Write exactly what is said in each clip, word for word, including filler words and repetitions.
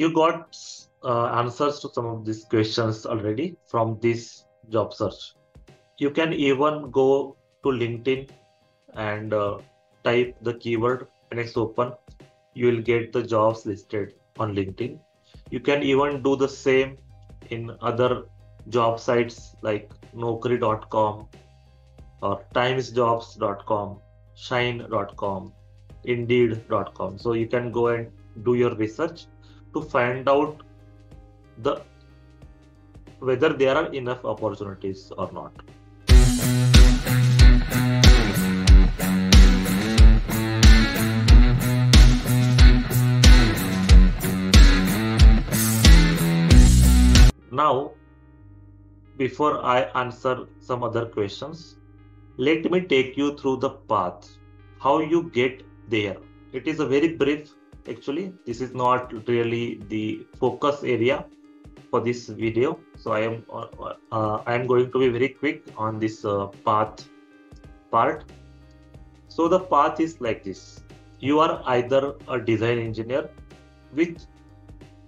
you got uh, answers to some of these questions already from this job search. You can even go to LinkedIn and uh, type the keyword N X Open. You will get the jobs listed on LinkedIn. You can even do the same in other job sites like naukri dot com or times jobs dot com, shine dot com, indeed dot com. So you can go and do your research to find out the whether there are enough opportunities or not. Now, before I answer some other questions, let me take you through the path, how you get there. It is a very brief, actually, this is not really the focus area for this video. So I am uh, I am going to be very quick on this uh, path part. So the path is like this. You are either a design engineer with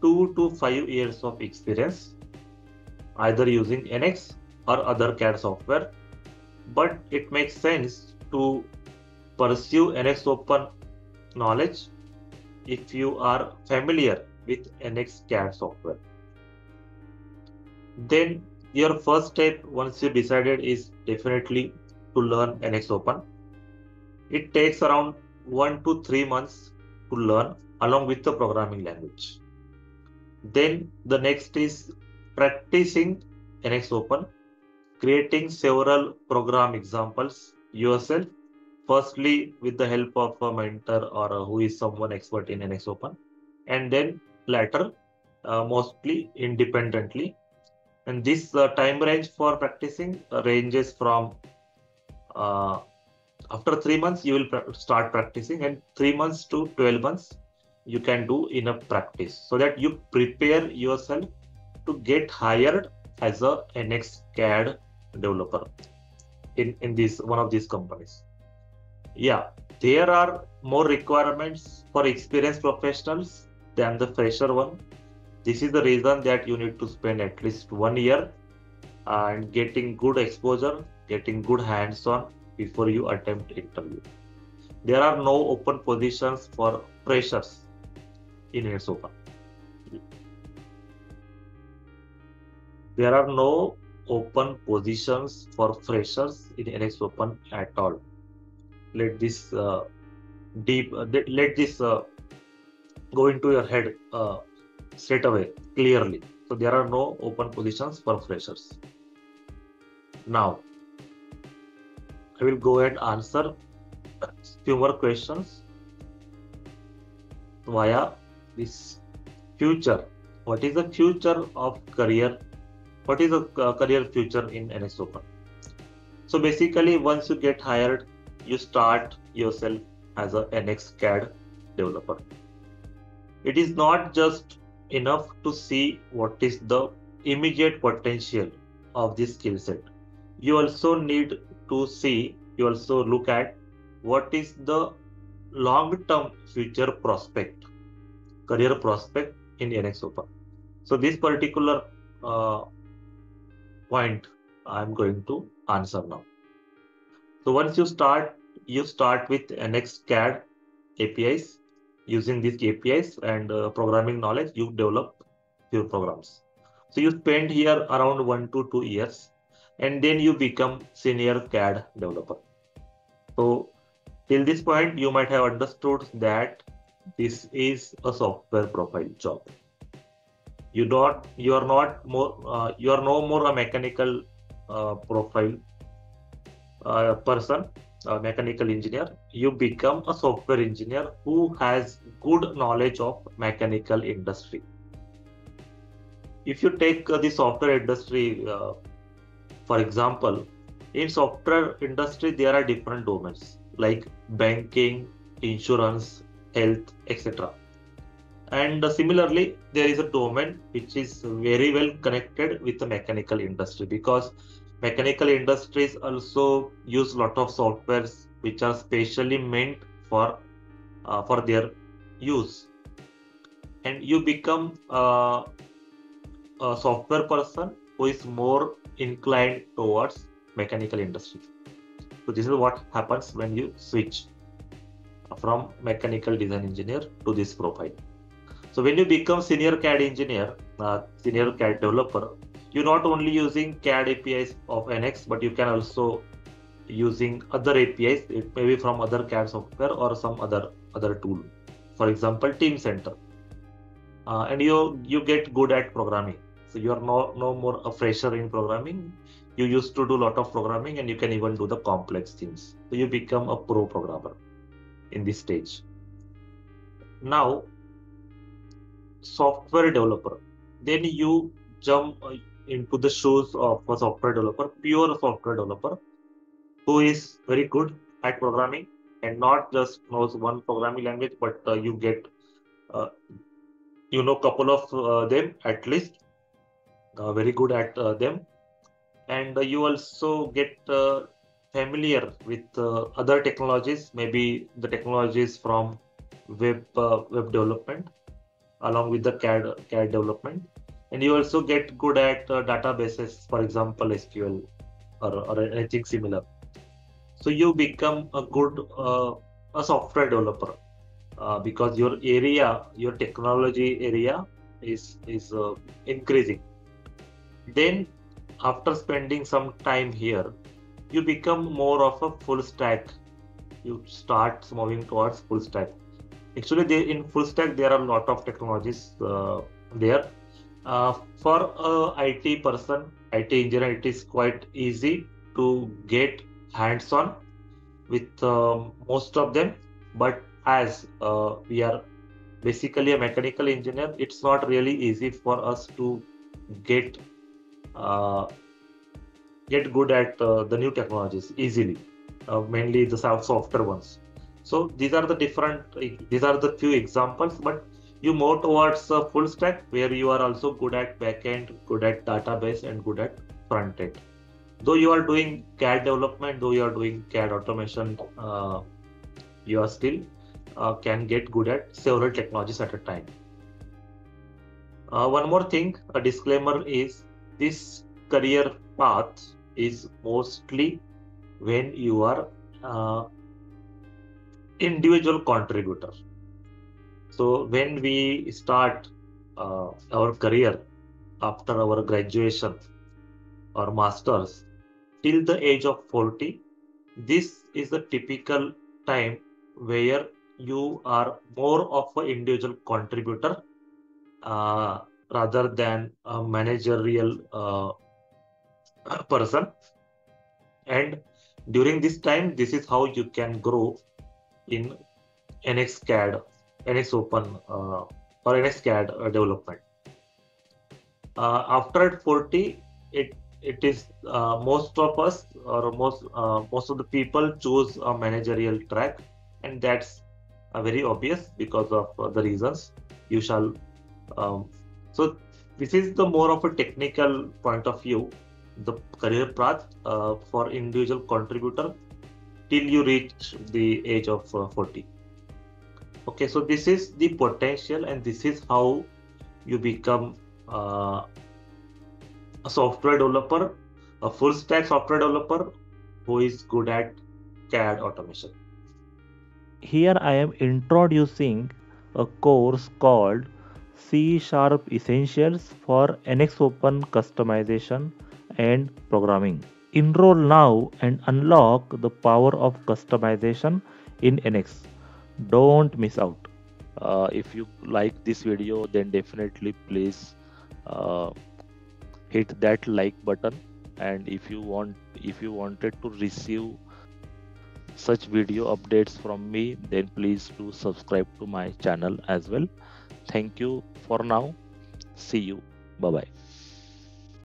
two to five years of experience, either using N X or other C A D software, but it makes sense to pursue N X Open knowledge if you are familiar with N X C A D software. Then your first step, once you decided, is definitely to learn N X Open. It takes around one to three months to learn along with the programming language. Then the next is practicing N X Open, creating several program examples yourself, firstly with the help of a mentor or a, who is someone expert in N X Open, and then later uh, mostly independently. And this uh, time range for practicing uh, ranges from uh, after three months you will pr start practicing, and three months to twelve months you can do enough practice so that you prepare yourself to get hired as a N X C A D developer in, in this one of these companies. Yeah, there are more requirements for experienced professionals than the fresher one. This is the reason that you need to spend at least one year and getting good exposure, getting good hands-on before you attempt interview. There are no open positions for freshers in N X Open. There are no open positions for freshers in N X Open at all. Let this uh, deep, uh, let this uh, go into your head Uh, straight away, clearly. So there are no open positions for freshers. Now, I will go and answer few more questions via this future. What is the future of career? What is the career future in N X Open? So basically, once you get hired, you start yourself as a N X C A D developer. It is not just enough to see what is the immediate potential of this skill set. You also need to see, you also look at what is the long-term future prospect, career prospect in N X Open. So this particular uh, point I'm going to answer now. So once you start, you start with N X C A D A P Is. Using these A P Is and uh, programming knowledge, you develop your programs. So you spend here around one to two years, and then you become senior C A D developer. So till this point, you might have understood that this is a software profile job. You don't, you are not more, uh, you are no more a mechanical uh, profile uh, person. A mechanical engineer, you become a software engineer who has good knowledge of mechanical industry. If you take uh, the software industry, uh, for example, in software industry, there are different domains like banking, insurance, health, et cetera. And uh, similarly, there is a domain which is very well connected with the mechanical industry, because mechanical industries also use a lot of softwares which are specially meant for uh, for their use. and you become uh, a software person who is more inclined towards mechanical industry. So this is what happens when you switch from mechanical design engineer to this profile. So when you become senior C A D engineer, uh, senior C A D developer, you're not only using C A D A P Is of N X, but you can also using other A P Is, it may be from other C A D software or some other other tool. For example, Team Center. Uh, and you you get good at programming. So you are no, no more a fresher in programming. You used to do a lot of programming and you can even do the complex things. So you become a pro programmer in this stage. Now, software developer. Then you jump into the shoes of a software developer, pure software developer, who is very good at programming and not just knows one programming language, but uh, you get, uh, you know, couple of uh, them at least, uh, very good at uh, them. And uh, you also get uh, familiar with uh, other technologies, maybe the technologies from web uh, web development, along with the C A D, C A D development. And you also get good at uh, databases, for example, S Q L or, or anything similar. So you become a good uh, a software developer uh, because your area, your technology area is, is uh, increasing. Then after spending some time here, you become more of a full stack. You start moving towards full stack. Actually, they, in full stack, there are a lot of technologies uh, there. Uh, for an I T person, I T engineer, it is quite easy to get hands-on with uh, most of them. But as uh, we are basically a mechanical engineer, it's not really easy for us to get uh, get good at uh, the new technologies easily, uh, mainly the software ones. So these are the different, these are the few examples, but you move towards uh, full stack where you are also good at backend, good at database and good at front end. Though you are doing C A D development, though you are doing C A D automation, uh, you are still uh, can get good at several technologies at a time. Uh, one more thing, a disclaimer is this career path is mostly when you are uh, individual contributor. So when we start uh, our career after our graduation or masters till the age of forty, this is the typical time where you are more of an individual contributor uh, rather than a managerial uh, person. And during this time, this is how you can grow in N X C A D, N X Open uh, or N X C A D uh, development. Uh, after forty, it it is uh, most of us or most uh, most of the people choose a managerial track, and that's uh, very obvious because of uh, the reasons you shall. Um, so this is the more of a technical point of view, the career path uh, for individual contributor till you reach the age of uh, forty. Okay, so this is the potential and this is how you become uh, a software developer, a full stack software developer who is good at C A D automation. Here I am introducing a course called C sharp Essentials for N X Open Customization and Programming. Enroll now and unlock the power of customization in N X. Don't miss out. Uh, if you like this video, then definitely please uh, hit that like button. And if you want, if you wanted to receive such video updates from me, then please do subscribe to my channel as well. Thank you for now. See you. Bye bye.